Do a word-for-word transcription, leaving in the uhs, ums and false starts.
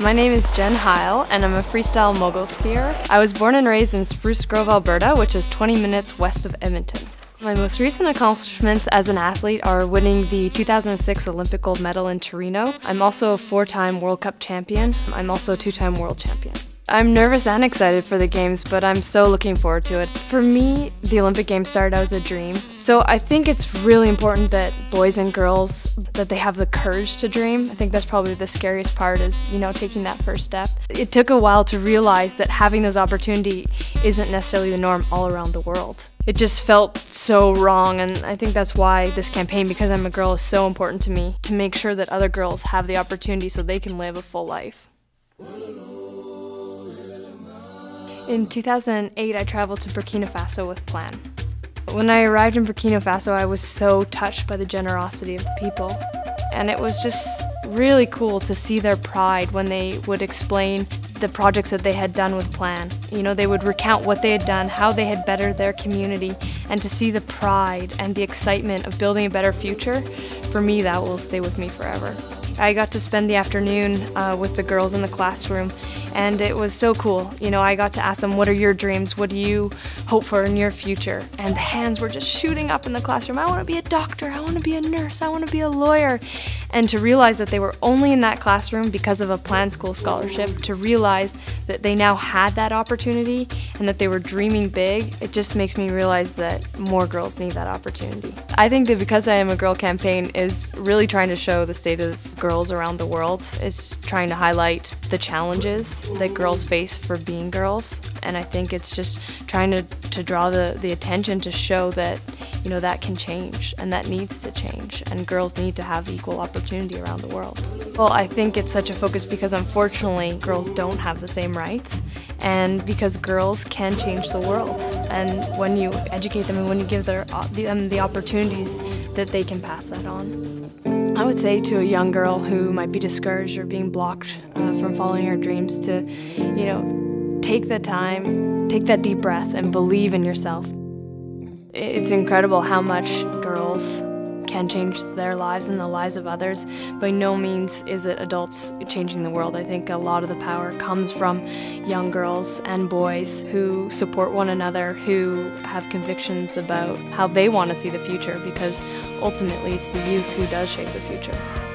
My name is Jen Heil, and I'm a freestyle mogul skier. I was born and raised in Spruce Grove, Alberta, which is twenty minutes west of Edmonton. My most recent accomplishments as an athlete are winning the two thousand six Olympic gold medal in Torino. I'm also a four-time World Cup champion. I'm also a two-time world champion. I'm nervous and excited for the Games, but I'm so looking forward to it. For me, the Olympic Games started out as a dream. So I think it's really important that boys and girls, that they have the courage to dream. I think that's probably the scariest part is, you know, taking that first step. It took a while to realize that having those opportunities isn't necessarily the norm all around the world. It just felt so wrong, and I think that's why this campaign, Because I'm a Girl, is so important to me, to make sure that other girls have the opportunity so they can live a full life. In two thousand eight, I traveled to Burkina Faso with Plan. When I arrived in Burkina Faso, I was so touched by the generosity of the people. And it was just really cool to see their pride when they would explain the projects that they had done with Plan. You know, they would recount what they had done, how they had bettered their community, and to see the pride and the excitement of building a better future, for me, that will stay with me forever. I got to spend the afternoon uh, with the girls in the classroom, and it was so cool. You know, I got to ask them, what are your dreams? What do you hope for in your future? And the hands were just shooting up in the classroom. I want to be a doctor. I want to be a nurse. I want to be a lawyer. And to realize that they were only in that classroom because of a Plan School scholarship, to realize that they now had that opportunity and that they were dreaming big, it just makes me realize that more girls need that opportunity. I think that Because I Am a Girl campaign is really trying to show the state of girls girls around the world. It's trying to highlight the challenges that girls face for being girls, and I think it's just trying to, to draw the, the attention to show that, you know, that can change and that needs to change, and girls need to have equal opportunity around the world. Well, I think it's such a focus because unfortunately girls don't have the same rights, and because girls can change the world, and when you educate them and when you give their, them the opportunities, that they can pass that on. I would say to a young girl who might be discouraged or being blocked uh, from following her dreams to, you know, take the time, take that deep breath and believe in yourself. It's incredible how much girls can change their lives and the lives of others. By no means is it adults changing the world. I think a lot of the power comes from young girls and boys who support one another, who have convictions about how they want to see the future, because ultimately, it's the youth who does shape the future.